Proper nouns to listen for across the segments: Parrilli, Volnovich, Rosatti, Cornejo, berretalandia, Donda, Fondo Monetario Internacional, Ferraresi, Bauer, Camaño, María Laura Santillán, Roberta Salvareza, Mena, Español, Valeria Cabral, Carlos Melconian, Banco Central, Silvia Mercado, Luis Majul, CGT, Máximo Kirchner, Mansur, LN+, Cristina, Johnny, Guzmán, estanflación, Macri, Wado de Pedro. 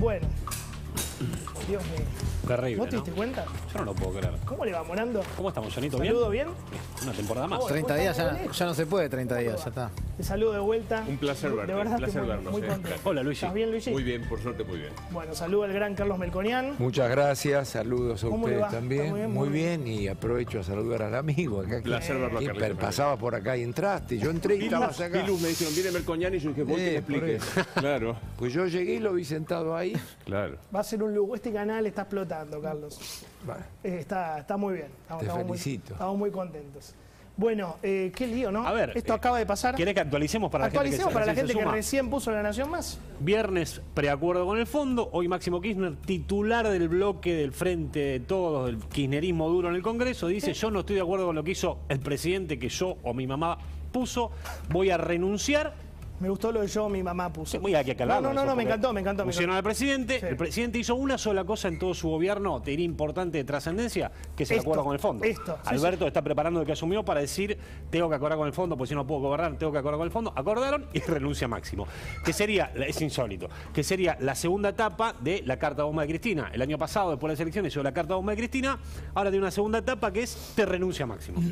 Bueno. Dios mío. Terrible, ¿no? ¿No te diste cuenta? Yo no lo puedo creer. ¿Cómo le va, Morando? ¿Cómo estamos, Johnito? ¿Bien? ¿Saludo bien? Una temporada más. 30 días ya no se puede, 30 días, ya está. Te saludo de vuelta. Un placer verte. De verdad, un placer vernos. Muy contento. Hola, Luigi. ¿Estás bien, Luigi? Muy bien, por suerte, muy bien. Bueno, saludo al gran Carlos Melconian. Muchas gracias, saludos a ustedes también. Muy bien, muy bien, y aprovecho a saludar al amigo. Acá, placer verlo, Carlos. Pasabas por acá y entraste, yo entré y estabas acá. Pilus me dijeron, viene Melconian y yo dije, voy que me expliques. Claro. Pues yo llegué y lo vi sentado ahí. Claro. Va a ser un lujo, este canal está explotando, Carlos. Vale. Está muy bien. Estamos muy contentos. Bueno, qué lío, ¿no? A ver, esto acaba de pasar. ¿Querés que actualicemos para la gente? Actualicemos para la gente que recién puso La Nación Más. Viernes, preacuerdo con el fondo. Hoy Máximo Kirchner, titular del bloque del Frente de Todos, del kirchnerismo duro en el Congreso, dice, yo no estoy de acuerdo con lo que hizo el presidente que yo o mi mamá puso, voy a renunciar. Me gustó lo de yo, mi mamá puso. Voy a que aclararlo. No, me encantó, me encantó. Pusieron al presidente, sí. El presidente hizo una sola cosa en todo su gobierno, te diría importante de trascendencia, que es el acuerdo con el fondo. Esto. Alberto está preparando lo que asumió para decir, tengo que acordar con el fondo, porque si no puedo gobernar, tengo que acordar con el fondo. Acordaron y renuncia Máximo. Que sería, es insólito, que sería la segunda etapa de la carta bomba de Cristina. El año pasado, después de las elecciones, hizo la carta bomba de Cristina, ahora tiene una segunda etapa que es, te renuncia Máximo.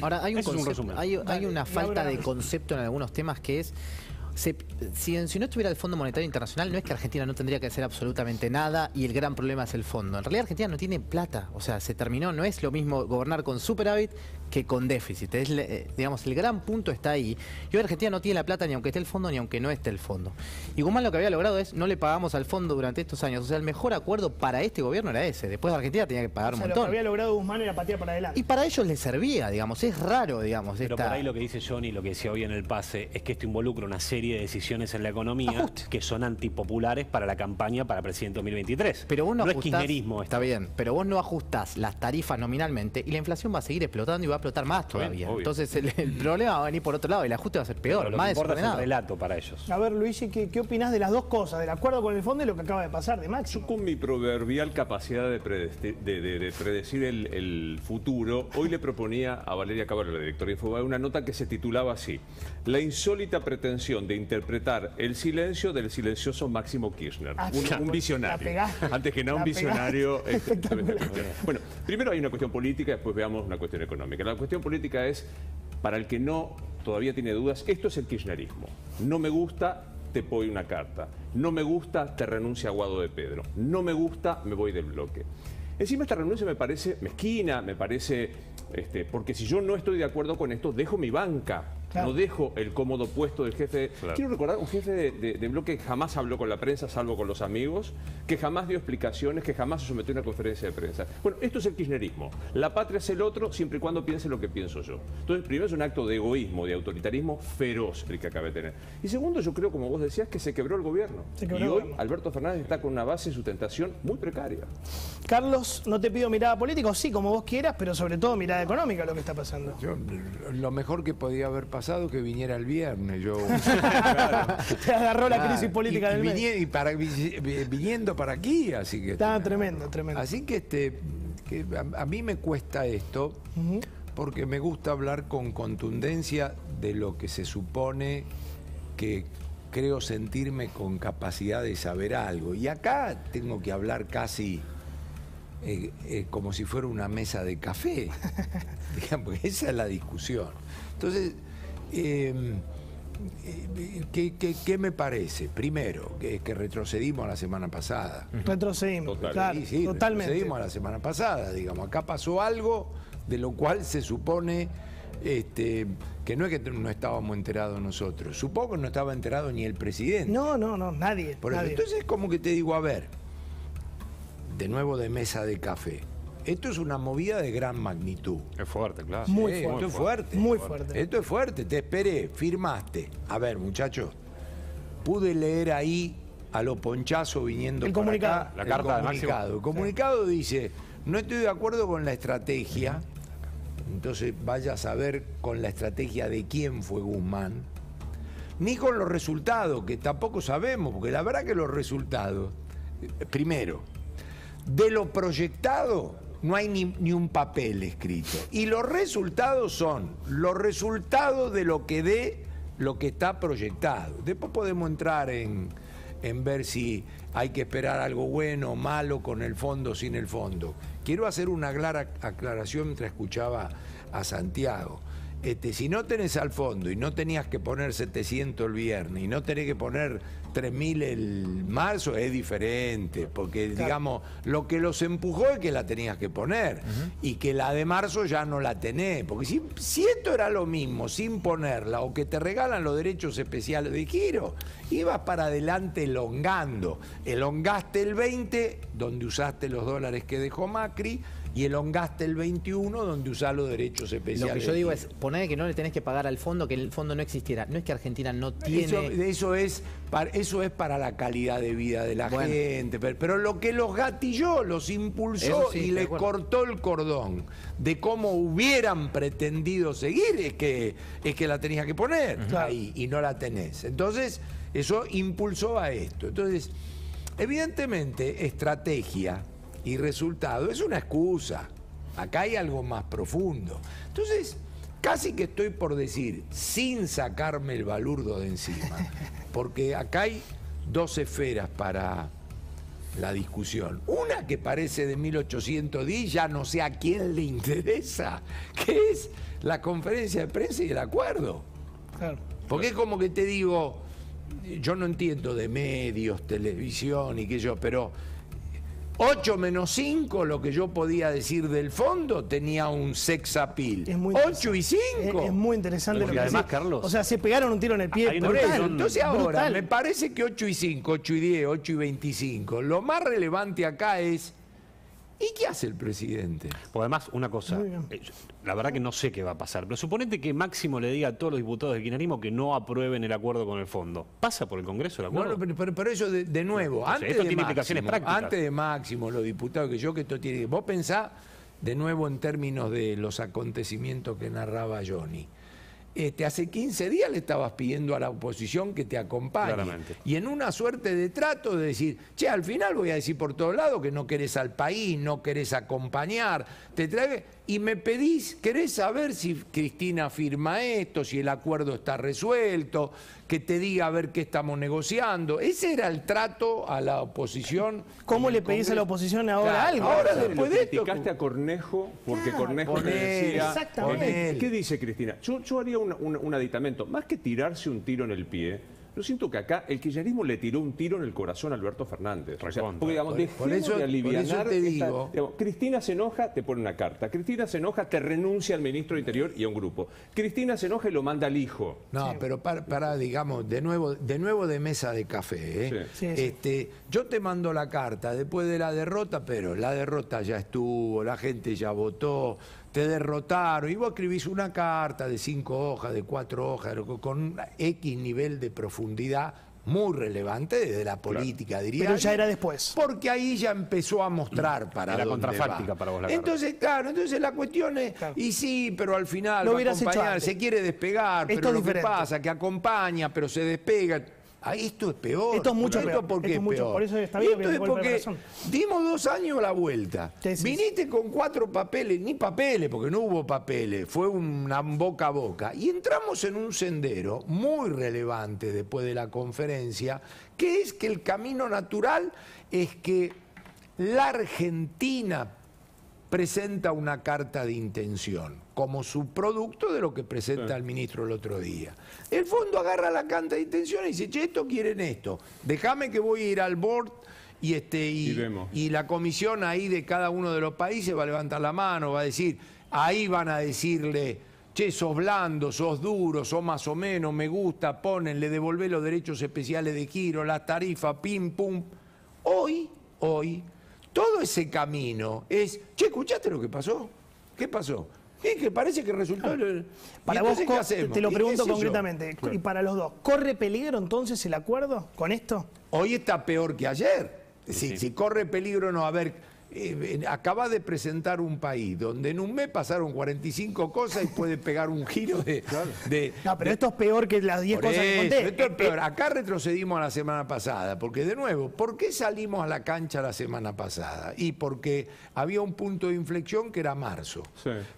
Ahora, hay un resumen. Hay una falta de concepto en algunos temas que es... Si no estuviera el Fondo Monetario Internacional, no es que Argentina no tendría que hacer absolutamente nada y el gran problema es el fondo. En realidad Argentina no tiene plata, o sea, se terminó. No es lo mismo gobernar con superávit que con déficit. Es, digamos, el gran punto está ahí. Y hoy Argentina no tiene la plata ni aunque esté el fondo ni aunque no esté el fondo. Y Guzmán lo que había logrado es, no le pagamos al fondo durante estos años. O sea, el mejor acuerdo para este gobierno era ese. Después Argentina tenía que pagar un montón. Lo que había logrado Guzmán era patear para adelante. Y para ellos les servía, digamos. Es raro, digamos. Pero por ahí lo que dice Johnny, lo que decía hoy en el pase, es que esto involucra una serie de decisiones en la economía que son antipopulares para la campaña para presidente 2023. Pero vos no ajustás, es kirchnerismo. Está bien, pero vos no ajustás las tarifas nominalmente y la inflación va a seguir explotando y va a explotar más todavía. Obvio. Entonces el problema va a venir por otro lado y el ajuste va a ser peor. Lo más que importa es el relato para ellos. A ver, Luigi, ¿qué opinás de las dos cosas? Del acuerdo con el fondo y lo que acaba de pasar de Máximo. Yo con mi proverbial capacidad de predecir el futuro, hoy le proponía a Valeria Cabral, la directora de Infoba, una nota que se titulaba así: la insólita pretensión de interpretar el silencio del silencioso Máximo Kirchner. Un visionario. Antes que nada, un visionario. Bueno, primero hay una cuestión política, después veamos una cuestión económica. La cuestión política es, para el que no todavía tiene dudas, esto es el kirchnerismo. No me gusta, te pongo una carta. No me gusta, te renuncia a Wado de Pedro. No me gusta, me voy del bloque. Encima esta renuncia me parece mezquina, me parece... porque si yo no estoy de acuerdo con esto, dejo mi banca. Claro. No dejo el cómodo puesto del jefe. Claro. Quiero recordar un jefe de bloque que jamás habló con la prensa, salvo con los amigos, que jamás dio explicaciones, que jamás se sometió a una conferencia de prensa. Bueno, esto es el kirchnerismo. La patria es el otro, siempre y cuando piense lo que pienso yo. Entonces, primero es un acto de egoísmo, de autoritarismo feroz el que acaba de tener. Y segundo, yo creo, como vos decías, que se quebró el gobierno. Y hoy Alberto Fernández está con una base de sustentación muy precaria. Carlos, no te pido mirada política, sí, como vos quieras, pero sobre todo mirada económica lo que está pasando. Yo, lo mejor que podía haber pasado que viniera el viernes, yo... Claro. Te agarró la crisis política del mes. Viniendo para aquí, así que... Está tremendo, tremendo. Así que, a mí me cuesta esto, porque me gusta hablar con contundencia de lo que se supone que creo sentirme con capacidad de saber algo. Y acá tengo que hablar casi... como si fuera una mesa de café. Digamos, esa es la discusión. Entonces... ¿Qué me parece? Primero, que retrocedimos a la semana pasada. Retrocedimos, claro, sí, totalmente. Retrocedimos a la semana pasada, digamos. Acá pasó algo de lo cual se supone que no es que no estábamos enterados nosotros. Supongo que no estaba enterado ni el presidente. No, nadie. Por eso, nadie. Entonces, como que te digo, a ver, de nuevo de mesa de café. Esto es una movida de gran magnitud. Es fuerte, claro. Muy fuerte. Esto es fuerte. Muy fuerte. Esto es fuerte. Te esperé, firmaste. A ver, muchachos, pude leer ahí a lo ponchazo viniendo el comunicado. Acá, la carta del comunicado. El comunicado dice, no estoy de acuerdo con la estrategia. Entonces vaya a saber con la estrategia de quién fue Guzmán. Ni con los resultados, que tampoco sabemos, porque la verdad que los resultados, primero, de lo proyectado, no hay ni un papel escrito. Y los resultados son los resultados de lo que está proyectado. Después podemos entrar en, en ver si hay que esperar algo bueno, malo, con el fondo, sin el fondo. Quiero hacer una clara aclaración mientras escuchaba a Santiago. Si no tenés al fondo y no tenías que poner 700 el viernes y no tenés que poner 3.000 el marzo, es diferente, porque claro, digamos, lo que los empujó es que la tenías que poner y que la de marzo ya no la tenés, porque si esto era lo mismo sin ponerla o que te regalan los derechos especiales de giro, ibas para adelante elongando, elongaste el 20 donde usaste los dólares que dejó Macri, y elongaste el 21 donde usás los derechos especiales. Lo que yo digo es, poner que no le tenés que pagar al fondo, que el fondo no existiera. No es que Argentina no tiene... Eso es para la calidad de vida de la gente. Pero lo que los gatilló, los impulsó y les cortó el cordón de cómo hubieran pretendido seguir es que la tenías que poner ahí y no la tenés. Entonces, eso impulsó a esto. Entonces, evidentemente, estrategia y resultado es una excusa. Acá hay algo más profundo. Entonces, casi que estoy por decir, sin sacarme el balurdo de encima, porque acá hay dos esferas para la discusión. Una que parece de 1810, ya no sé a quién le interesa, que es la conferencia de prensa y el acuerdo. Claro. Porque es como que te digo, yo no entiendo de medios, televisión y qué sé yo, pero... 8 menos 5, lo que yo podía decir del fondo, tenía un sex appeal. 8 y 5. Es muy interesante lo que además, Carlos. O sea, se pegaron un tiro en el pie. Brutal. Entonces ahora, me parece que 8 y 5, 8 y 10, 8 y 25. Lo más relevante acá es... ¿Y qué hace el presidente? Porque además, una cosa, la verdad que no sé qué va a pasar, pero suponete que Máximo le diga a todos los diputados del kirchnerismo que no aprueben el acuerdo con el fondo. ¿Pasa por el Congreso el acuerdo? Bueno, pero eso de nuevo, o sea, antes, esto de tiene Máximo, prácticas. Antes de Máximo, los diputados que yo, que esto tiene... Vos pensá, de nuevo, en términos de los acontecimientos que narraba Johnny. Hace 15 días le estabas pidiendo a la oposición que te acompañe. Claramente. Y en una suerte de trato de decir, che, al final voy a decir por todos lados que no querés al país, no querés acompañar, te trae... Y me pedís, querés saber si Cristina firma esto, si el acuerdo está resuelto, que te diga a ver qué estamos negociando. Ese era el trato a la oposición. ¿Cómo le pedís a la oposición ahora algo? Ahora, después de esto... Criticaste a Cornejo porque Cornejo le decía... Exactamente. ¿Qué dice Cristina? Yo haría un aditamento. Más que tirarse un tiro en el pie... Yo siento que acá el kirchnerismo le tiró un tiro en el corazón a Alberto Fernández. O sea, porque, digamos, dejemos de alivianar. Cristina se enoja, te pone una carta. Cristina se enoja, te renuncia al ministro de Interior y a un grupo. Cristina se enoja y lo manda al hijo. No, pero para, digamos, de nuevo de mesa de café. Yo te mando la carta después de la derrota, pero la derrota ya estuvo, la gente ya votó. Te derrotaron, y vos escribís una carta de 5 hojas, de 4 hojas, con X nivel de profundidad muy relevante desde la política, diría. Pero ya era después. Porque ahí ya empezó a mostrar para dónde va. Era contrafáctica para vos la carta. Entonces, claro, entonces la cuestión es, y sí, pero al final va a acompañar, se quiere despegar, pero lo que pasa es que acompaña, pero se despega... Esto es peor. Esto es mucho peor. Porque esto es peor. Por eso está bien, esto es porque dimos 2 años la vuelta. Viniste con 4 papeles, ni papeles, porque no hubo papeles. Fue una boca a boca. Y entramos en un sendero muy relevante después de la conferencia, que es que el camino natural es que la Argentina presenta una carta de intención como subproducto de lo que presenta el ministro el otro día. El fondo agarra la carta de intención y dice, che, esto quieren esto, déjame que voy a ir al board y la comisión ahí de cada uno de los países va a levantar la mano, va a decir, ahí van a decirle, che, sos blando, sos duro, sos más o menos, me gusta, ponenle, devolvé los derechos especiales de giro, las tarifas, pim, pum. Hoy, todo ese camino es... Che, ¿escuchaste lo que pasó? ¿Qué pasó? Es que parece que resultó... Para vos, ¿qué hacemos? Te lo pregunto concretamente. Y para los dos, ¿corre peligro entonces el acuerdo con esto? Hoy está peor que ayer. Si corre peligro no. A ver... acabás de presentar un país donde en un mes pasaron 45 cosas y puede pegar un giro de... No, pero esto es peor que las 10 cosas que conté. Esto es peor. Acá retrocedimos a la semana pasada, porque de nuevo, ¿por qué salimos a la cancha la semana pasada? Y porque había un punto de inflexión que era marzo,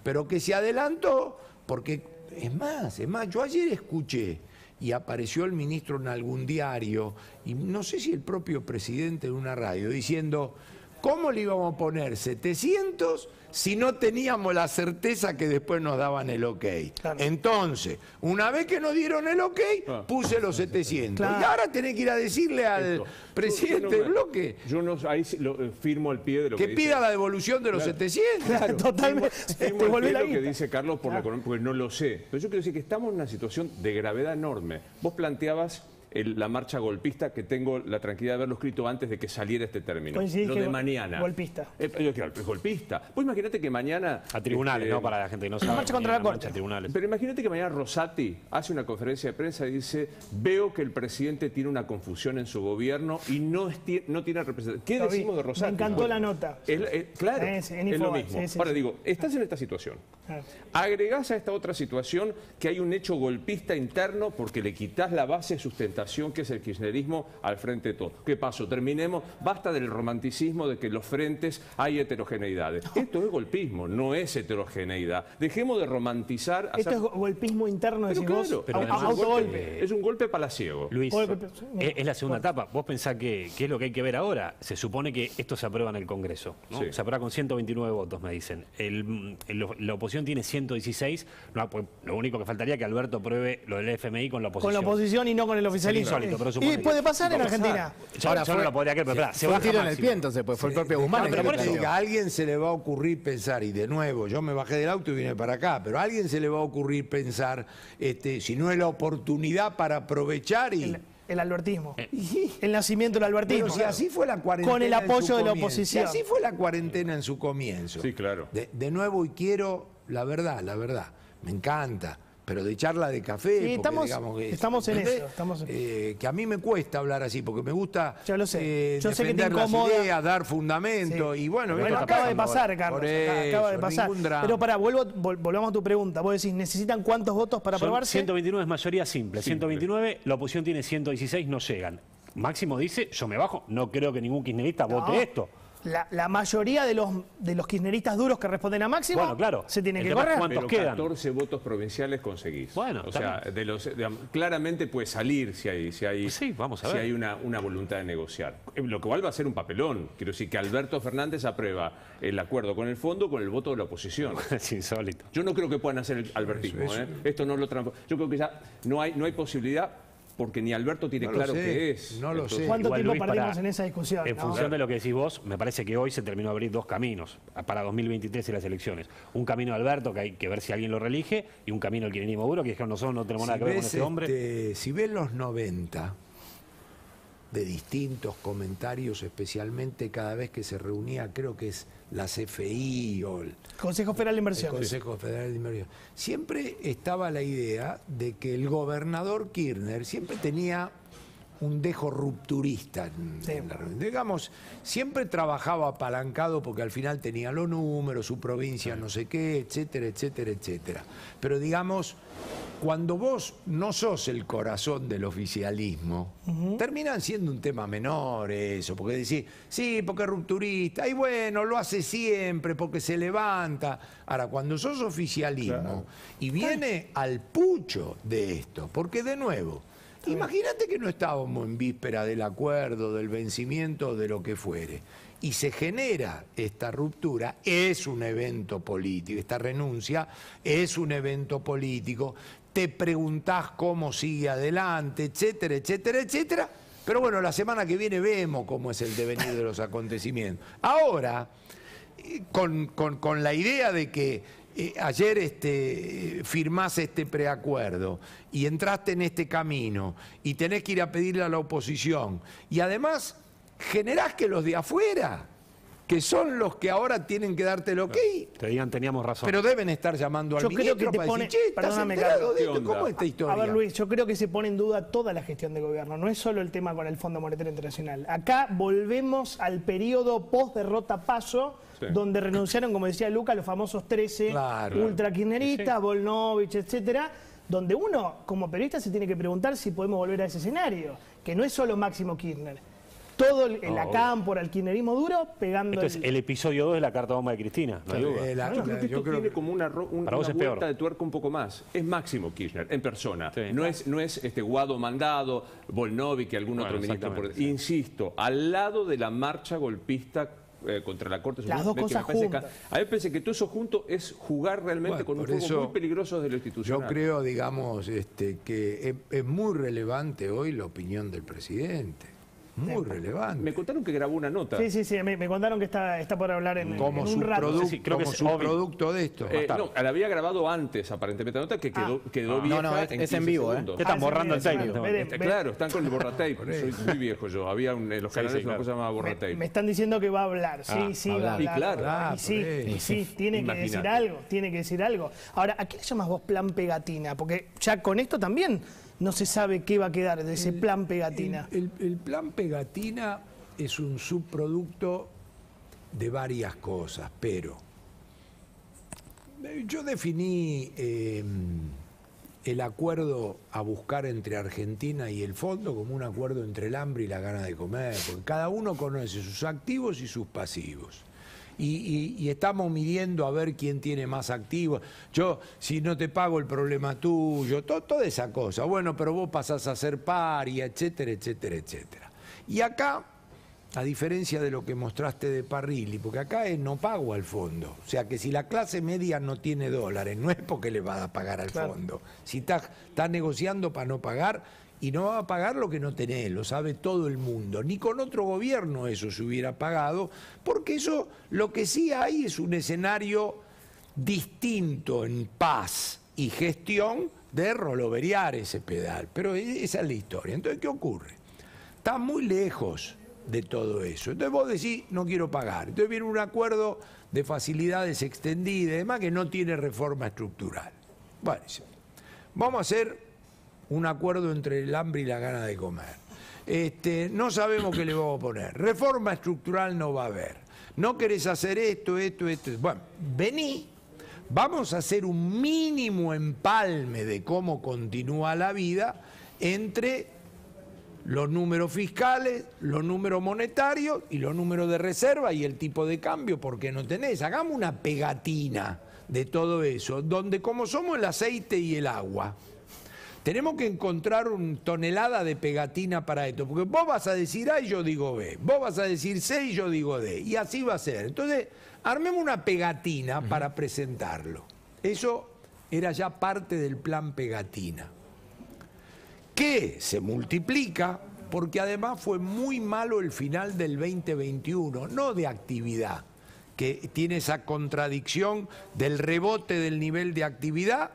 pero que se adelantó porque... Es más, yo ayer escuché y apareció el ministro en algún diario, y no sé si el propio presidente en una radio, diciendo, ¿cómo le íbamos a poner 700 si no teníamos la certeza que después nos daban el ok? Claro. Entonces, una vez que nos dieron el ok, puse los 700. Claro. Y ahora tenés que ir a decirle al presidente del bloque... Yo no, ahí lo, firmo al pie de lo que dice. Que pida la devolución de los 700. Claro, totalmente. Firmo al pie lo que dice Carlos, por la, porque no lo sé. Pero yo quiero decir que estamos en una situación de gravedad enorme. Vos planteabas... la marcha golpista, que tengo la tranquilidad de haberlo escrito antes de que saliera este término. Coincidís lo de mañana. Golpista. Golpista. Pues imagínate que mañana... A tribunales, no, para la gente que no sabe. La marcha contra la Corte. Pero imagínate que mañana Rosatti hace una conferencia de prensa y dice, veo que el presidente tiene una confusión en su gobierno y no tiene representación. ¿Qué decimos de Rosatti? Me encantó la nota. Claro, es lo mismo. Ahora digo, estás en esta situación. Agregás a esta otra situación que hay un hecho golpista interno porque le quitas la base sustentable que es el kirchnerismo al Frente de Todos. ¿Qué pasó? Terminemos, basta del romanticismo de que los frentes hay heterogeneidades. Esto es golpismo, no es heterogeneidad. Dejemos de romantizar... Esto es golpismo interno, de claro, es un golpe palaciego. Luis, es la segunda etapa. Vos pensás que qué es lo que hay que ver ahora. Se supone que esto se aprueba en el Congreso, ¿no? Sí. Se aprueba con 129 votos, me dicen. La oposición tiene 116. No, pues, lo único que faltaría es que Alberto aprueve lo del FMI con la oposición. Con la oposición y no con el oficial. Insólito, pero y puede pasar en Argentina. Ahora solo lo podría creer, pero se va a tirar en el pie, entonces pues, fue el propio Guzmán. No, pero a alguien se le va a ocurrir pensar, y de nuevo, yo me bajé del auto y vine para acá, pero a alguien se le va a ocurrir pensar, si no es la oportunidad para aprovechar y... El albertismo. El nacimiento del albertismo. Pero si así fue la cuarentena. Con el apoyo de la oposición. Si así fue la cuarentena en su comienzo. Sí, claro. De nuevo, y quiero la verdad, me encanta. Pero de charla de café, sí, estamos en eso. Que a mí me cuesta hablar así, porque me gusta defender las ideas, dar fundamento. Sí. Y bueno acaba de pasar, Carlos. Acaba de pasar. Pero pará, volvamos a tu pregunta. Vos decís, ¿necesitan cuántos votos para aprobarse? 129 es mayoría simple. 129, la oposición tiene 116, no llegan. Máximo dice, yo me bajo. No creo que ningún kirchnerista vote esto. La mayoría de los kirchneristas duros que responden a Máximo se tiene que correr. ¿Cuántos quedan? 14 votos provinciales conseguís. O sea, claramente puede salir si hay una voluntad de negociar. Lo cual va a ser un papelón. Quiero decir que Alberto Fernández aprueba el acuerdo con el fondo con el voto de la oposición. Es insólito. Yo no creo que puedan hacer el albertismo. Esto no lo transforma. Yo creo que ya no hay posibilidad. Porque ni Alberto tiene claro qué es. No lo sé. ¿Cuánto tiempo perdimos en esa discusión? En función de lo que decís vos, me parece que hoy se terminó de abrir dos caminos para 2023 y las elecciones. Un camino de Alberto, que hay que ver si alguien lo reelige, y un camino del kirchnerismo duro, que es que nosotros no tenemos nada que ver con ese hombre. Si ves los 90, de distintos comentarios, especialmente cada vez que se reunía, creo que es la CFI o el Consejo Federal de Inversión. Siempre estaba la idea de que el gobernador Kirchner siempre tenía un dejo rupturista en la reunión. Digamos, siempre trabajaba apalancado porque al final tenía los números, su provincia no sé qué, etcétera, etcétera, etcétera. Pero digamos, cuando vos no sos el corazón del oficialismo, terminan siendo un tema menor eso, porque decís, sí, porque es rupturista, y bueno, lo hace siempre, porque se levanta. Ahora, cuando sos oficialismo y viene al pucho de esto, porque de nuevo, imagínate que no estábamos en víspera del acuerdo, del vencimiento, de lo que fuere, y se genera esta ruptura, es un evento político, esta renuncia es un evento político, te preguntás cómo sigue adelante, etcétera, etcétera, etcétera, pero bueno, la semana que viene vemos cómo es el devenir de los acontecimientos. Ahora, con la idea de que... ayer firmás este preacuerdo y entraste en este camino y tenés que ir a pedirle a la oposición y además generás que los de afuera, que son los que ahora tienen que darte el ok, te digan teníamos razón, pero deben estar llamando al ministro para decir, che, ¿estás enterado de esto? ¿Cómo es esta historia? A ver, Luis, yo creo que se pone en duda toda la gestión de gobierno, no es solo el tema con el Fondo Monetario Internacional. Acá volvemos al periodo post-derrota Paso, donde renunciaron, como decía Luca, los famosos 13 ultra-kirchneristas, Volnovich, etcétera, donde uno, como periodista, se tiene que preguntar si podemos volver a ese escenario, que no es solo Máximo Kirchner. todo el acampo, el kirchnerismo duro, pegando... Esto es el episodio 2 de la carta bomba de Cristina, no hay duda. Yo creo que esto tiene como una vuelta de tuerca un poco más. Es Máximo Kirchner, en persona. Sí. No es este Wado mandado, Volnovich, que algún otro ministro. Sí. Insisto, al lado de la marcha golpista contra la Corte Suprema. Las dos cosas juntas. A mí pensé que todo eso junto es jugar realmente con un juego muy peligroso de lo institucional. Yo creo, digamos, que es muy relevante hoy la opinión del presidente. Muy relevante. Me contaron que grabó una nota. Sí, sí, sí. Me contaron que está por hablar en un rato. Sí, creo que es un producto de esto. No, la había grabado antes, aparentemente, la nota que quedó vieja. No, es en vivo, ¿eh? Están borrando el tape. Claro, están con el borratape. Soy muy viejo yo. Había en los canales una cosa llamada borratape. Me están diciendo que va a hablar. Sí, sí, va a hablar. Y sí, tiene que decir algo. Tiene que decir algo. Ahora, ¿a qué le llamas vos plan pegatina? Porque ya con esto también... No se sabe qué va a quedar de ese plan pegatina. El plan pegatina es un subproducto de varias cosas, pero yo definí el acuerdo a buscar entre Argentina y el fondo como un acuerdo entre el hambre y la gana de comer, porque cada uno conoce sus activos y sus pasivos. Y estamos midiendo a ver quién tiene más activos. Yo, si no te pago el problema tuyo, toda esa cosa. Bueno, pero vos pasás a ser pari, etcétera, etcétera, etcétera. Y acá, a diferencia de lo que mostraste de Parrilli, porque acá es no pago al fondo. O sea que si la clase media no tiene dólares, no es porque le vas a pagar al fondo. Si estás negociando para no pagar... Y no va a pagar lo que no tenés, lo sabe todo el mundo. Ni con otro gobierno eso se hubiera pagado, porque eso, lo que sí hay es un escenario distinto en paz y gestión de roloverear ese pedal. Pero esa es la historia. Entonces, ¿qué ocurre? Está muy lejos de todo eso. Entonces vos decís, no quiero pagar. Entonces viene un acuerdo de facilidades extendidas y demás que no tiene reforma estructural. Vale, vamos a hacer... un acuerdo entre el hambre y la gana de comer. No sabemos qué le vamos a poner. Reforma estructural no va a haber. No querés hacer esto, esto, esto. Bueno, vení. Vamos a hacer un mínimo empalme de cómo continúa la vida entre los números fiscales, los números monetarios y los números de reserva y el tipo de cambio, porque no tenés. Hagamos una pegatina de todo eso, donde como somos el aceite y el agua... Tenemos que encontrar una tonelada de pegatina para esto, porque vos vas a decir A y yo digo B, vos vas a decir C y yo digo D, y así va a ser. Entonces, armemos una pegatina para presentarlo. Eso era ya parte del plan pegatina, que se multiplica, porque además fue muy malo el final del 2021, no de actividad, que tiene esa contradicción del rebote del nivel de actividad,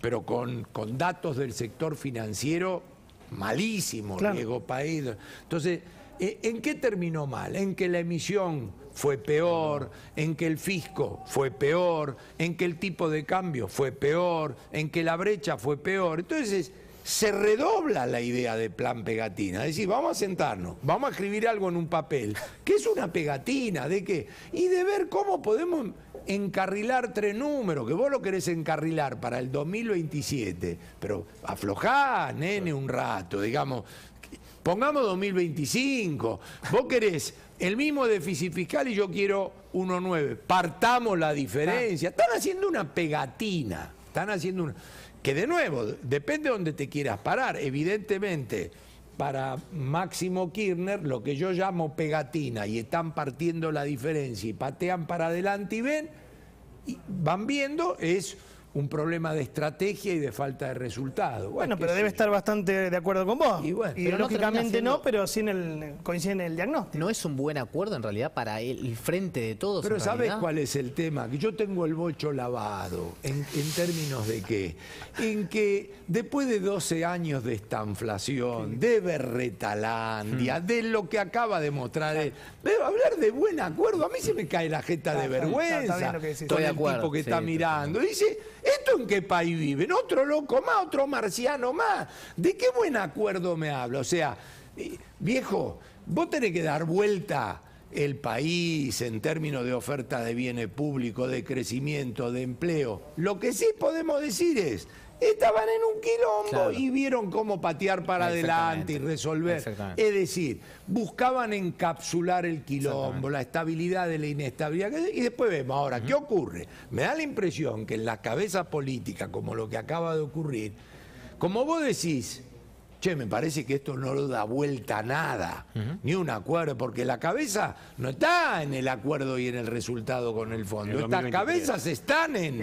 pero con datos del sector financiero malísimos, riesgo país. Entonces, ¿en qué terminó mal? En que la emisión fue peor, en que el fisco fue peor, en que el tipo de cambio fue peor, en que la brecha fue peor. Entonces, se redobla la idea de plan pegatina. Es decir, vamos a sentarnos, vamos a escribir algo en un papel. ¿Qué es una pegatina? ¿De qué? Y de ver cómo podemos... encarrilar tres números, que vos lo querés encarrilar para el 2027, pero aflojá, nene, un rato, digamos, pongamos 2025, vos querés el mismo déficit fiscal y yo quiero 1,9, partamos la diferencia, están haciendo una pegatina, están haciendo una... que de nuevo, depende de donde te quieras parar, evidentemente... Para Máximo Kirchner, lo que yo llamo pegatina, y están partiendo la diferencia y patean para adelante y ven, y van viendo, es un problema de estrategia y de falta de resultado. Bueno, pero debe estar bastante de acuerdo con vos. Y, bueno, y lógicamente no, pero sí coincide en el diagnóstico. No es un buen acuerdo en realidad para el frente de todos. Pero ¿sabes cuál es el tema? Que yo tengo el bocho lavado. ¿En términos de qué? En que después de 12 años de estanflación, de berretalandia, de lo que acaba de mostrar él, debo hablar de buen acuerdo. A mí se me cae la jeta de vergüenza. Todo el tipo que está mirando. Dice... ¿Esto en qué país viven? Otro loco más, otro marciano más. ¿De qué buen acuerdo me habla? O sea, viejo, vos tenés que dar vuelta el país en términos de oferta de bienes públicos, de crecimiento, de empleo. Lo que sí podemos decir es, estaban en un quilombo, claro, y vieron cómo patear para adelante y resolver. Es decir, buscaban encapsular el quilombo, la estabilidad de la inestabilidad. Y después vemos ahora, ¿qué ocurre? Me da la impresión que en las cabezas políticas, como lo que acaba de ocurrir, como vos decís, che, me parece que esto no lo da vuelta a nada, ni un acuerdo, porque la cabeza no está en el acuerdo y en el resultado con el fondo. Estas cabezas están en...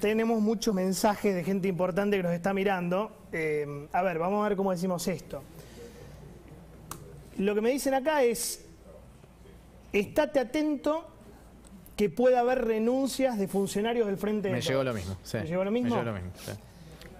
tenemos muchos mensajes de gente importante que nos está mirando. A ver, vamos a ver cómo decimos esto. Lo que me dicen acá es, estate atento que puede haber renuncias de funcionarios del Frente de Todos. Me llegó lo mismo. Sí. ¿Me llegó lo mismo? Me llegó lo mismo, sí.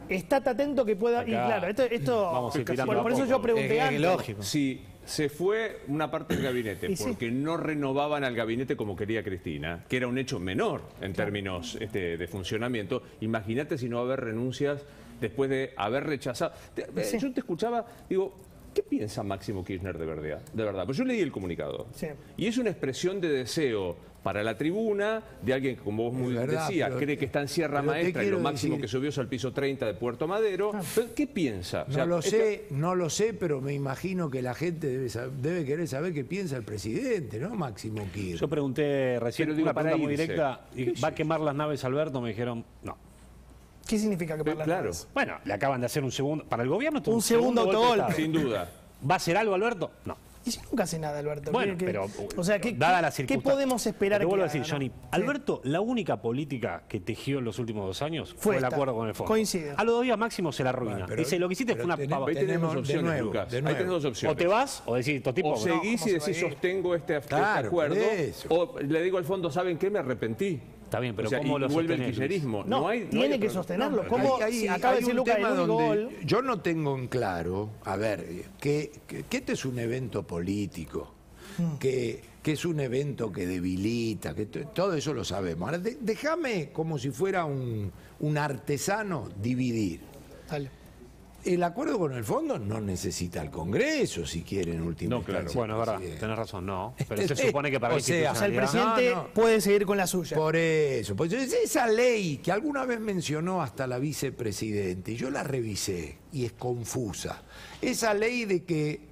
Estate atento que pueda... Acá, y claro, esto por eso yo pregunté antes. Lógico. Sí, se fue una parte del gabinete, porque no renovaban al gabinete como quería Cristina, que era un hecho menor en términos de funcionamiento. Imagínate si no va a haber renuncias después de haber rechazado. Yo te escuchaba, digo, ¿qué piensa Máximo Kirchner de verdad? Pues yo leí el comunicado. Sí. Y es una expresión de deseo para la tribuna, de alguien que, como vos muy decías, cree que está en Sierra Maestra y lo máximo que subió es al piso 30 de Puerto Madero. ¿Qué piensa? O sea, no lo sé, no lo sé, pero me imagino que la gente debe, querer saber qué piensa el presidente, ¿no? Máximo Kirchner. Yo pregunté recién una pregunta muy directa, ¿va a quemar las naves Alberto? Me dijeron, no. ¿Qué significa quemar las naves? Bueno, le acaban de hacer un segundo, para el gobierno, un segundo autogolpe. Sin duda. ¿Va a hacer algo Alberto? No. Y si nunca hace nada, Alberto. Bueno, ¿qué podemos esperar? Te vuelvo a decir, Johnny, Alberto, la única política que tejió en los últimos 2 años fue el acuerdo con el fondo. Coincido. A los 2 días máximo se la arruina. Bueno, dice, lo que hiciste fue una pava. Ahí tenemos dos opciones, Lucas. Ahí tenés dos opciones. O te vas, o decís, o seguís y decís, sostengo este acuerdo, o le digo al fondo, ¿saben qué? Me arrepentí. Está bien, pero ¿cómo lo sostiene el kirchnerismo? No, tiene que sostenerlo. Acaba de decir Lucas el único gol. Yo no tengo en claro, a ver, que este es un evento político, que es un evento que debilita, que todo eso lo sabemos. Ahora, déjame, como si fuera un artesano, dividir. Dale. El acuerdo con el fondo no necesita el Congreso, si quieren, en última instancia. Bueno, es verdad, tenés razón, pero se supone que para la institucionalidad... O sea, el presidente puede seguir con la suya. Por eso, pues esa ley que alguna vez mencionó hasta la vicepresidenta, y yo la revisé, y es confusa, esa ley de que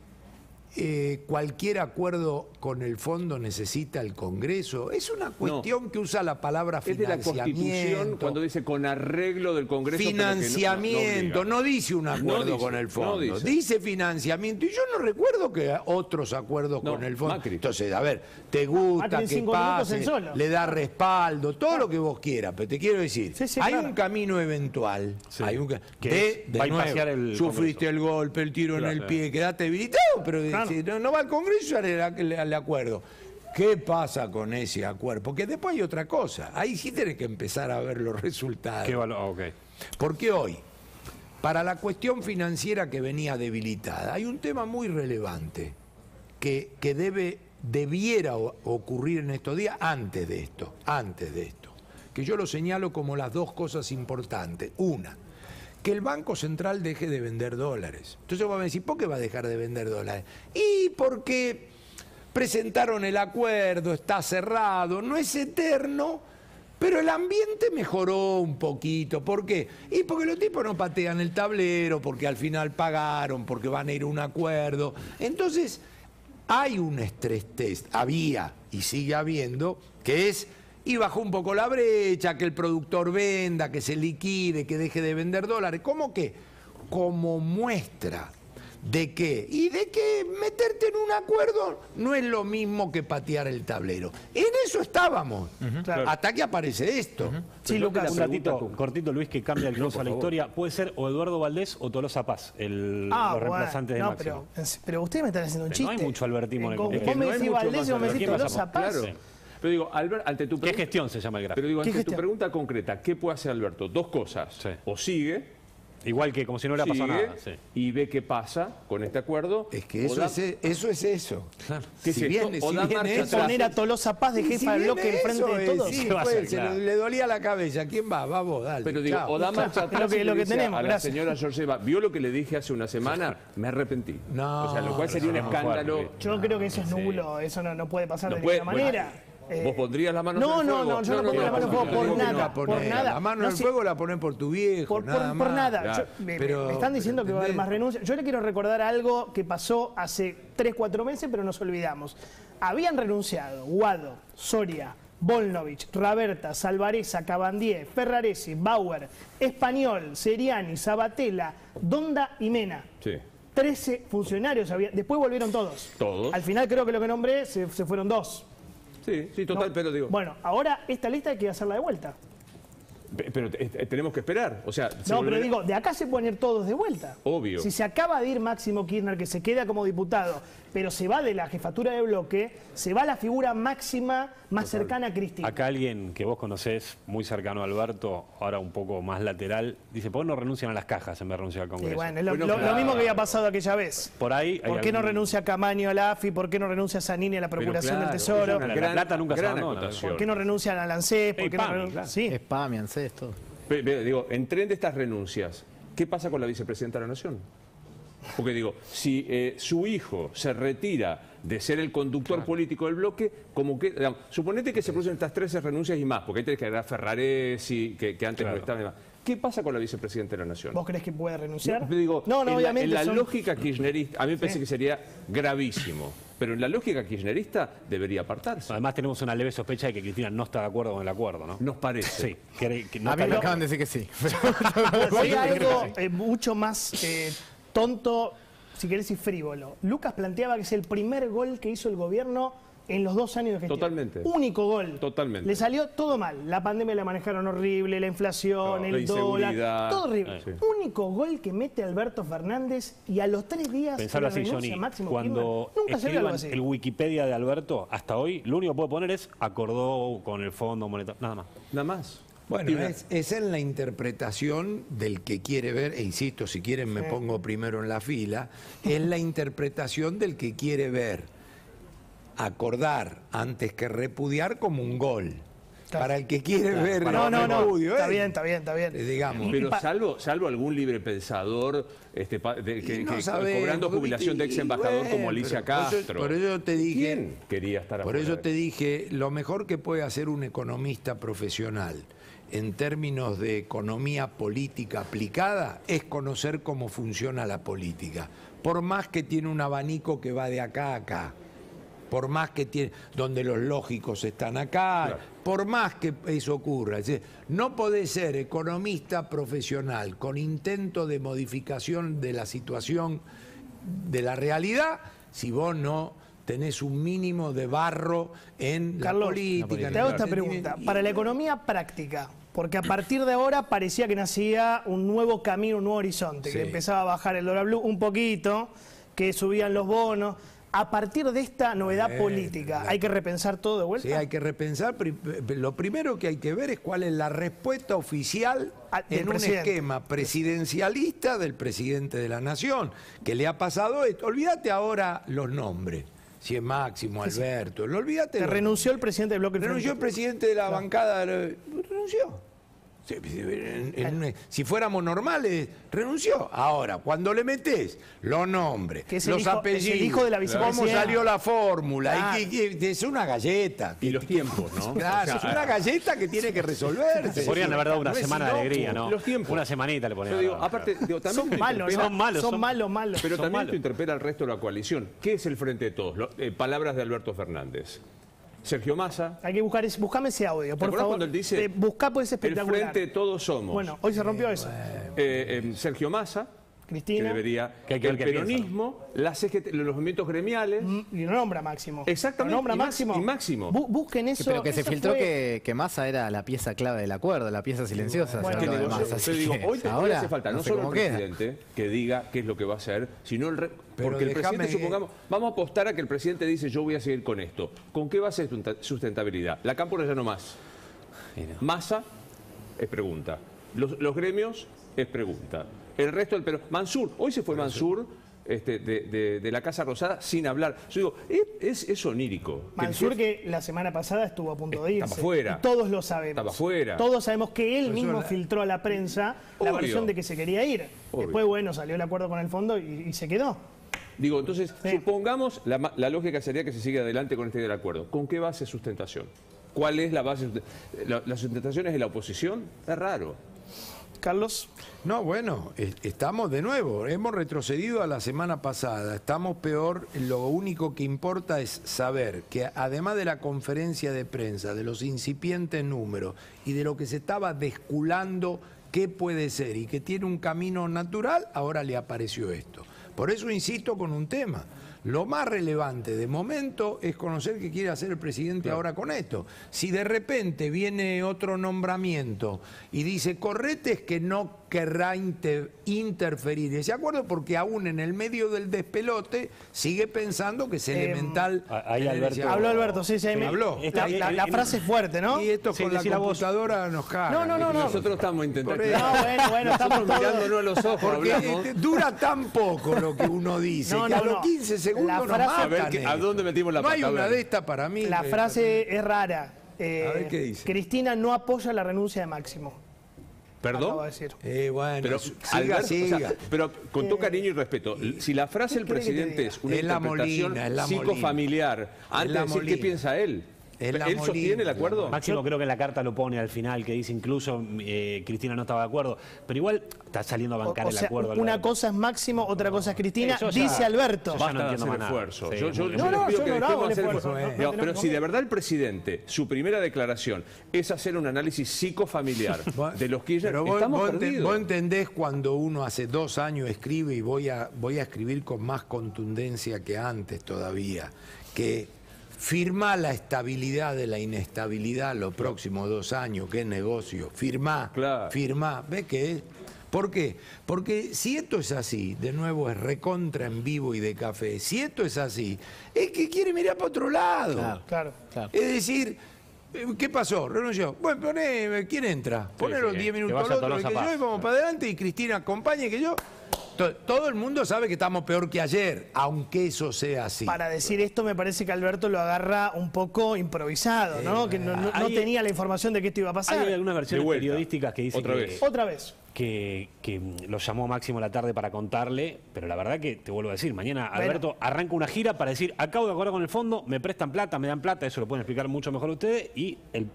cualquier acuerdo con el fondo necesita el Congreso. Es una cuestión que usa la palabra financiamiento. Es de la Constitución cuando dice con arreglo del Congreso. Financiamiento, no dice un acuerdo con el fondo. Dice financiamiento. Y yo no recuerdo que otros acuerdos con el fondo. Macri. Entonces, a ver, te gusta que pase, le da respaldo, todo lo que vos quieras. Pero te quiero decir, hay un camino eventual. Hay un de nuevo, sufriste el golpe, el tiro en el pie, quedaste debilitado, pero no va al Congreso al acuerdo. ¿Qué pasa con ese acuerdo? Porque después hay otra cosa. Ahí sí tenés que empezar a ver los resultados. Porque hoy, para la cuestión financiera que venía debilitada, hay un tema muy relevante que debiera ocurrir en estos días antes de esto. Que yo lo señalo como las dos cosas importantes. Una, que el Banco Central deje de vender dólares. Entonces vos me decís, ¿por qué va a dejar de vender dólares? Y porque presentaron el acuerdo, está cerrado, no es eterno, pero el ambiente mejoró un poquito. ¿Por qué? Y porque los tipos no patean el tablero, porque al final pagaron, porque van a ir a un acuerdo. Entonces, hay un stress test, había y sigue habiendo, que es... Y bajó un poco la brecha, que el productor venda, que se liquide, que deje de vender dólares. ¿Cómo qué? Como muestra de qué. Y de que meterte en un acuerdo no es lo mismo que patear el tablero. En eso estábamos. Hasta que aparece esto. Sí, Lucas, un ratito, cortito, Luis, que cambia el curso a la historia. Puede ser o Eduardo Valdés o Tolosa Paz, los reemplazantes de Máximo. Pero ustedes me están haciendo un chiste. No hay mucho albertismo en el vos me decís Valdés y vos me decís Tolosa Paz. Pero digo, Albert, ante tu pregunta... ¿Qué gestión se llama el gráfico? Pero digo, ante tu pregunta concreta, ¿qué puede hacer Alberto? Dos cosas. O sigue... Igual que como si no hubiera pasado nada. Y ve qué pasa con este acuerdo. Es que eso es eso. Si viene poner a Tolosa Paz de jefa de bloque enfrente de todos. Le dolía la cabeza. ¿Quién va? Va vos, dale. Pero digo, o da marcha atrás y le dice a la señora Georgieva, ¿vio lo que le dije hace una semana? Me arrepentí. O sea, lo cual sería un escándalo. Yo creo que eso es nulo. Eso no puede pasar de ninguna manera. ¿Vos pondrías la mano en el fuego? No, yo no pongo la mano en el fuego por nada. Por nada. La mano en el fuego la ponen por tu viejo. Por nada. Me están diciendo que va a haber más renuncias. Yo le quiero recordar algo que pasó hace 3, 4 meses, pero nos olvidamos. Habían renunciado Wado, Soria, Volnovich, Roberta, Salvareza, Cabandier, Ferraresi, Bauer, Español, Seriani, Sabatella, Donda y Mena. Sí. 13 funcionarios había. Después volvieron todos. Todos. Al final creo que lo que nombré se fueron 2. Sí, sí, total, no, pero digo... Bueno, ahora esta lista hay que hacerla de vuelta. Pero tenemos que esperar, o sea... No, pero digo, de acá se pueden ir todos de vuelta. Obvio. Si se acaba de ir Máximo Kirchner, que se queda como diputado, pero se va de la jefatura de bloque, se va la figura máxima más cercana a Cristina. Acá alguien que vos conocés, muy cercano a Alberto, ahora un poco más lateral, dice, ¿por qué no renuncian a las cajas en vez de renunciar al Congreso? Sí, bueno, lo mismo que había pasado aquella vez. Por ahí... ¿Por qué no renuncia a Camaño a la AFI? ¿Por qué no renuncia a Zanini a la Procuración del Tesoro? La plata nunca se abandona. ¿Por qué no renuncian al ANSES? ¿Por qué no renuncian? Spam y ANSES. Esto. Pero, digo, en tren de estas renuncias, ¿qué pasa con la vicepresidenta de la Nación? Porque digo, si su hijo se retira de ser el conductor político del bloque, como que, digamos, suponete que se producen estas 13 renuncias y más, porque ahí tenés que agregar Ferraresi, que antes no estaba y más. ¿Qué pasa con la vicepresidenta de la Nación? ¿Vos crees que puede renunciar? No, digo, no, obviamente. En la lógica kirchnerista, a mí me parece que sería gravísimo. Pero en la lógica kirchnerista debería apartarse. Además tenemos una leve sospecha de que Cristina no está de acuerdo con el acuerdo, ¿no? Nos parece. Sí. Que no, a mí me acaban de decir que sí. Hay algo mucho más tonto, si querés, y frívolo. Lucas planteaba que es el primer gol que hizo el gobierno en los 2 años de gestión. Totalmente. Único gol. Totalmente. Le salió todo mal. La pandemia la manejaron horrible, la inflación, el dólar, todo horrible. Sí. Único gol que mete Alberto Fernández y a los 3 días pensarlo así, Johnny, Máximo cuando Kirchner, nunca salió algo así. El Wikipedia de Alberto, hasta hoy, lo único que puedo poner es acordó con el Fondo Monetario, nada más. Nada más. Bueno, es en la interpretación del que quiere ver, e insisto, si quieren me pongo primero en la fila, es la interpretación del que quiere ver acordar antes que repudiar como un gol. Claro. Para el que quiere ver... No, repudio, está bien, está bien, está bien. Digamos. Pero salvo algún libre pensador cobrando jubilación de ex embajador como Alicia Castro. Por eso te dije... ¿Quién quería estar afuera? Por eso te dije, lo mejor que puede hacer un economista profesional en términos de economía política aplicada es conocer cómo funciona la política. Por más que tiene un abanico que va de acá a acá. Por más que tiene, donde los lógicos están acá, por más que eso ocurra. Es decir, no podés ser economista profesional con intento de modificación de la situación de la realidad si vos no tenés un mínimo de barro en la política. Te hago esta pregunta. Para la economía práctica, porque a partir de ahora parecía que nacía un nuevo camino, un nuevo horizonte, que empezaba a bajar el dólar blue un poquito, que subían los bonos. A partir de esta novedad política, ¿hay que repensar todo de vuelta? Sí, hay que repensar. Lo primero que hay que ver es cuál es la respuesta oficial en un esquema presidencialista del presidente de la Nación. Que le ha pasado esto. Olvídate ahora los nombres. Si es Máximo, Alberto, lo olvídate. Renunció el presidente del bloque. Renunció el presidente de la bancada. Renunció. Si fuéramos normales, renunció. Ahora, cuando le metés los nombres, los apellidos, el hijo de la vicepresidenta, cómo salió la fórmula, es una galleta. Y los tiempos, ¿no? Claro, es una galleta que tiene que resolverse. Podrían haber dado una semana de alegría, ¿no? Los tiempos. Una semanita le ponían. Digo, aparte, también son malos. Pero también esto interpela al resto de la coalición. ¿Qué es el Frente de Todos? Palabras de Alberto Fernández. Sergio Massa. Hay que buscar, buscame ese audio, por favor. Cuando él dice, buscá por ese espectacular. El Frente Todos Somos. Bueno, hoy se rompió eso. Sergio Massa. Cristina. Que debería. El peronismo, los movimientos gremiales. Y lo nombra Máximo. Exactamente. Lo nombra Máximo. Y Máximo. Busquen eso. Pero que eso se filtró que Massa era la pieza clave del acuerdo, la pieza silenciosa. Bueno, hoy te hace falta no solo el presidente que diga qué es lo que va a hacer, sino el... Porque el presidente, supongamos, vamos a apostar a que el presidente dice yo voy a seguir con esto. ¿Con qué base de sustentabilidad? La Cámpora ya no más. Massa es pregunta. Los gremios es pregunta. El resto del Mansur, hoy se fue Mansur de la Casa Rosada sin hablar. Yo digo, es onírico. Mansur que la semana pasada estuvo a punto de irse. Estaba fuera. Y todos lo sabemos. Estaba fuera. Todos sabemos que él mismo filtró a la prensa la versión de que se quería ir. Obvio. Después, bueno, salió el acuerdo con el fondo y se quedó. Digo, entonces, supongamos, la lógica sería que se siga adelante con este acuerdo. ¿Con qué base sustentación? ¿Cuál es la base? ¿La sustentación es de la oposición? Es raro. Carlos. No, bueno, estamos de nuevo, hemos retrocedido a la semana pasada, estamos peor, lo único que importa es saber que además de la conferencia de prensa, de los incipientes números y de lo que se estaba desculando qué puede ser y que tiene un camino natural, ahora le apareció esto. Por eso insisto con un tema. Lo más relevante de momento es conocer qué quiere hacer el presidente ahora con esto. Si de repente viene otro nombramiento y dice Corretes que no querrá interferir ese acuerdo porque aún en el medio del despelote sigue pensando que es elemental. Ahí Alberto, habló Alberto, sí, habló. La frase es fuerte, ¿no? Y esto con la computadora nos cae. No. Nosotros estamos intentando. Bueno, estamos mirándonos a los ojos. Porque dura tan poco lo que uno dice. No, que a los 15 segundos. La frase, a ver a dónde metimos la pata. No hay una de estas para mí. La frase es rara. A ver qué dice. Cristina no apoya la renuncia de Máximo. ¿Perdón? Bueno, pero, siga. O sea, pero con todo cariño y respeto, si la frase del presidente es una interpretación psicofamiliar, antes de decir qué piensa él. ¿Él sostiene el acuerdo? Máximo creo que en la carta lo pone al final, que dice incluso Cristina no estaba de acuerdo, pero igual está saliendo a bancar el acuerdo. Una cosa es Máximo, otra cosa es Cristina, dice Alberto. Yo no entiendo más esfuerzo. Yo no hago esfuerzo. Pero si de verdad el presidente, su primera declaración, es hacer un análisis psicofamiliar de los Kirchner, estamos perdidos. Vos entendés cuando uno hace 2 años escribe, y voy a escribir con más contundencia que antes todavía, que firmá la estabilidad de la inestabilidad los próximos 2 años, qué negocio, firmá, ¿ves qué es? ¿Por qué? Porque si esto es así, de nuevo es recontra en vivo y de café, si esto es así, es que quiere mirar para otro lado. Claro. Es decir, ¿qué pasó? Renunció. Bueno, poné, ¿quién entra? Poné los 10 minutos al otro, que yo y vamos para adelante y Cristina acompañe, que yo... Todo el mundo sabe que estamos peor que ayer, aunque eso sea así. Para decir esto me parece que Alberto lo agarra un poco improvisado, ¿no? Que no tenía la información de que esto iba a pasar. Hay algunas versiones periodísticas que dicen que lo llamó Máximo la tarde para contarle, pero la verdad que te vuelvo a decir, mañana Alberto arranca una gira para decir, acabo de acordar con el fondo, me prestan plata, me dan plata, eso lo pueden explicar mucho mejor ustedes, y el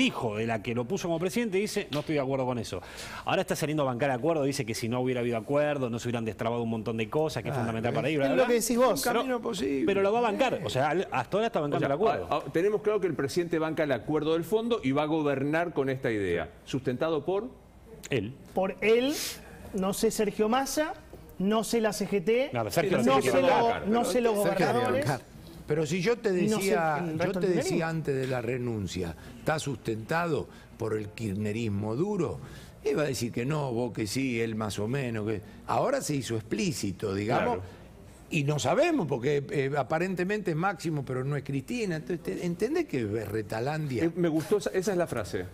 hijo de la que lo puso como presidente dice, no estoy de acuerdo con eso. Ahora está saliendo a bancar acuerdo, dice que si no hubiera habido acuerdo, no se hubieran destrabado un montón de cosas, que es fundamental para ir. Es lo que decís vos. Pero lo va a bancar. O sea, hasta ahora está bancando el acuerdo. Tenemos claro que el presidente banca el acuerdo del fondo y va a gobernar con esta idea. Sustentado por... él. Por él, no sé, Sergio Massa, no sé la CGT, no sé los gobernadores... Pero si yo te decía, antes de la renuncia, está sustentado por el kirchnerismo duro, iba a decir que no, vos que sí, él más o menos. Que... Ahora se hizo explícito, digamos, y no sabemos, porque aparentemente es Máximo, pero no es Cristina. Entonces, ¿entendés que es retalandia? Me gustó, esa es la frase.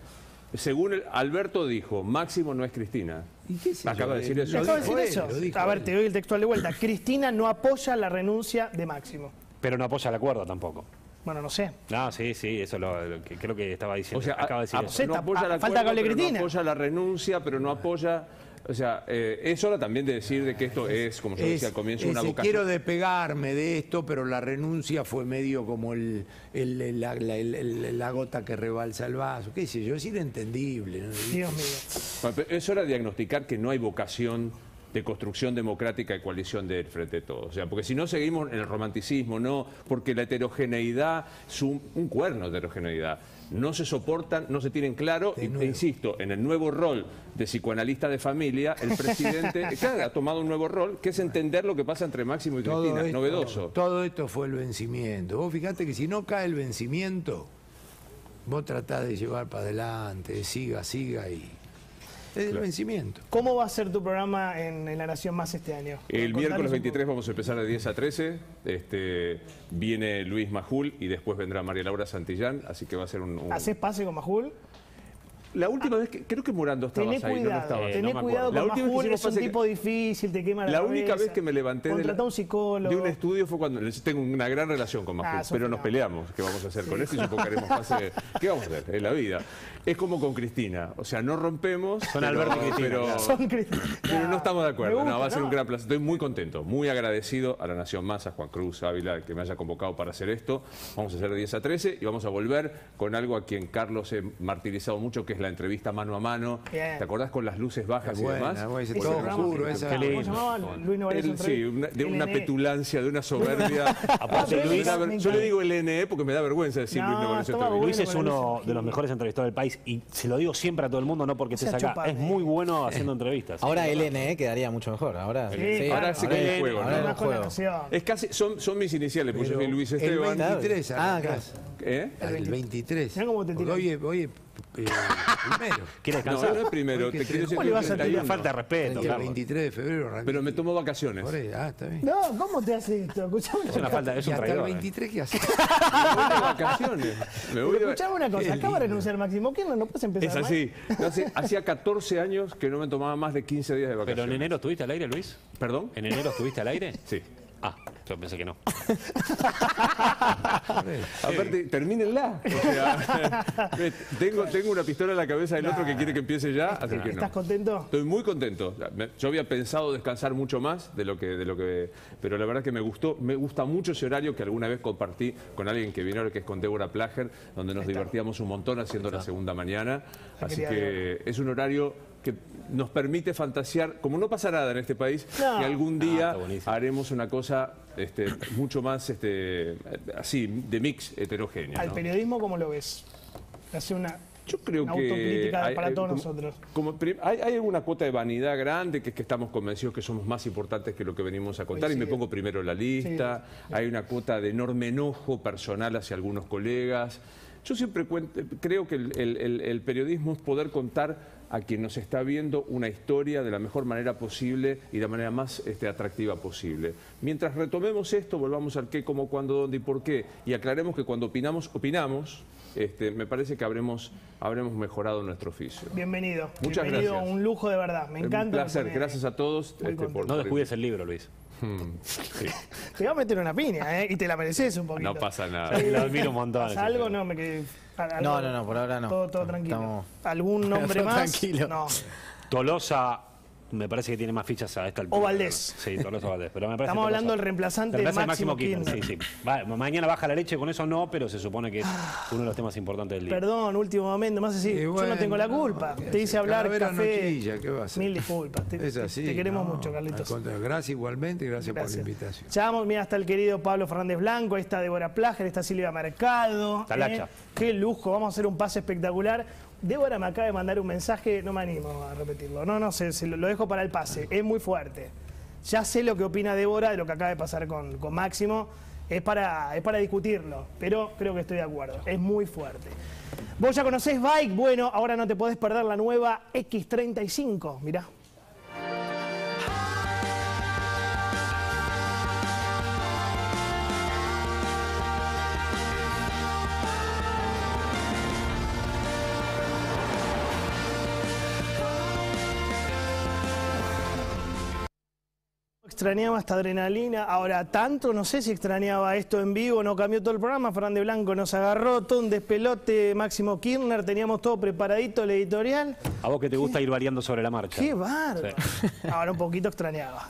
Según Alberto dijo, Máximo no es Cristina. ¿Y qué es eso? Acaba de decir eso. Acaba de decir eso. A ver, te doy el textual de vuelta. Cristina no apoya la renuncia de Máximo. Pero no apoya el acuerdo tampoco. Bueno, no sé. No, sí, eso es lo que creo que estaba diciendo. O sea, acaba de decir eso. No apoya el acuerdo, pero no apoya la renuncia, pero no apoya... O sea, es hora también de decir de que esto es, como yo decía al comienzo, una vocación. Quiero despegarme de esto, pero la renuncia fue medio como la gota que rebalsa el vaso. ¿Qué sé yo? Es inentendible, ¿no? Dios mío. Bueno, es hora de diagnosticar que no hay vocación... de construcción democrática y coalición del Frente de Todos. O sea, porque si no seguimos en el romanticismo, no, porque la heterogeneidad es un cuerno de heterogeneidad. No se soportan, no se tienen claro, e insisto, en el nuevo rol de psicoanalista de familia, el presidente ha tomado un nuevo rol, que es entender lo que pasa entre Máximo y Cristina, es novedoso. Todo esto fue el vencimiento. Vos fijate que si no cae el vencimiento, vos tratás de llevar para adelante, siga y... Es el vencimiento. ¿Cómo va a ser tu programa en La Nación Más este año? El miércoles 23 vamos a empezar de 10 a 13. Viene Luis Majul y después vendrá María Laura Santillán, así que va a ser un... ¿Hacés pase con Majul? La última vez, que, creo que Morando estaba ahí. Tené cuidado, con Majul, es un tipo difícil, te quema la cabeza. La única vez que me levanté de un estudio fue cuando... Tengo una gran relación con Majul, pero nos peleamos. ¿Qué vamos a hacer con esto? Y supongo que haremos pase... ¿Qué vamos a hacer? Es la vida. Es como con Cristina. O sea, no rompemos... Son Alberto y Cristina. Pero no estamos de acuerdo. Gusta, no, va a ser un gran placer. Estoy muy contento, muy agradecido a la Nación Massa, a Juan Cruz Ávila, que me haya convocado para hacer esto. Vamos a hacer 10 a 13 y vamos a volver con algo a quien Carlos he martirizado mucho, que es la entrevista mano a mano. Bien. ¿Te acordás con las luces bajas y demás? Sí, de una petulancia, de una soberbia. Yo le digo LN porque me da vergüenza decir Luis es uno de los mejores entrevistadores del país y se lo digo siempre a todo el mundo, no porque estés acá. Es muy bueno haciendo entrevistas. Ahora LN quedaría mucho mejor. Ahora se cae el juego. Es casi, son mis iniciales, porque yo soy Luis Esteban. El 23, casi. El 23. Oye, primero. ¿Quieres cansar? No, primero. ¿Cómo le vas a tener falta de respeto? El 23 de febrero arranqué. Pero me tomo vacaciones. Está bien. No, ¿cómo te hace esto? Escuchame. Es una falta, es un traidor. Hasta el 23, ¿qué haces? Me voy de vacaciones. Escuchame una cosa, acaba de renunciar Máximo Kirchner, no puedes empezar. Es así. Hacía 14 años que no me tomaba más de 15 días de vacaciones. ¿Pero en enero estuviste al aire, Luis? ¿Perdón? ¿En enero estuviste al aire? Sí. Yo pensé que no. Aparte, termínenla. O sea, tengo una pistola en la cabeza del otro que quiere que empiece ya. Así que no. ¿Estás contento? Estoy muy contento. Yo había pensado descansar mucho más de lo que... Pero la verdad que me gusta mucho ese horario que alguna vez compartí con alguien que vino ahora, que es con Débora Plager, donde nos divertíamos un montón haciendo la segunda mañana. Así que es un horario que nos permite fantasear, como no pasa nada en este país, que algún día haremos una cosa mucho más así, de mix heterogénea. ¿Al periodismo cómo lo ves? Hace una... Yo creo que autocrítica para todos nosotros. Hay una cuota de vanidad grande, que es que estamos convencidos que somos más importantes que lo que venimos a contar, y me pongo primero en la lista. Hay una cuota de enorme enojo personal hacia algunos colegas. Yo siempre creo que el periodismo es poder contar a quien nos está viendo una historia de la mejor manera posible y de la manera más atractiva posible. Mientras retomemos esto, volvamos al qué, cómo, cuándo, dónde y por qué, y aclaremos que cuando opinamos, me parece que habremos mejorado nuestro oficio. Bienvenido. Muchas gracias. Un lujo de verdad, me encanta. Un placer, gracias a todos. No descuides el libro, Luis. Sí. Te iba a meter una piña, y te la mereces un poquito. No pasa nada. Lo admiro un montón. ¿Pasa algo? No, me quedé... No, por ahora no. Todo tranquilo. ¿Algún nombre más? Tranquilo. No. Tolosa, me parece que tiene más fichas a esta altura. O Valdés. Sí, Tolosa Valdés. Pero me parece Estamos hablando del reemplazante de Máximo Kirchner. Sí. Mañana baja la leche con eso, no, pero se supone que es uno de los temas importantes del día. Perdón, último momento. Más así, bueno, yo no tengo la culpa. Te hice hablar, café. ¿Qué va a hacer? Mil disculpas. Te queremos mucho, Carlitos. Gracias igualmente, gracias por la invitación. Llamamos, mira, está el querido Pablo Fernández Blanco, ahí está Débora Plager, está Silvia Mercado. Talacha. Qué lujo, vamos a hacer un pase espectacular. Débora me acaba de mandar un mensaje, no me animo a repetirlo. No, lo dejo para el pase, es muy fuerte. Ya sé lo que opina Débora de lo que acaba de pasar con Máximo, es para discutirlo, pero creo que estoy de acuerdo, es muy fuerte. Vos ya conocés Bike, bueno, ahora no te podés perder la nueva X35, mirá. Extrañaba esta adrenalina, ahora tanto, no sé si extrañaba esto en vivo, no cambió todo el programa, Fernández Blanco nos agarró, todo un despelote, Máximo Kirchner, teníamos todo preparadito, el editorial. A vos que te gusta ir variando sobre la marcha. ¡Qué bárbaro! Sí. Ahora un poquito extrañaba.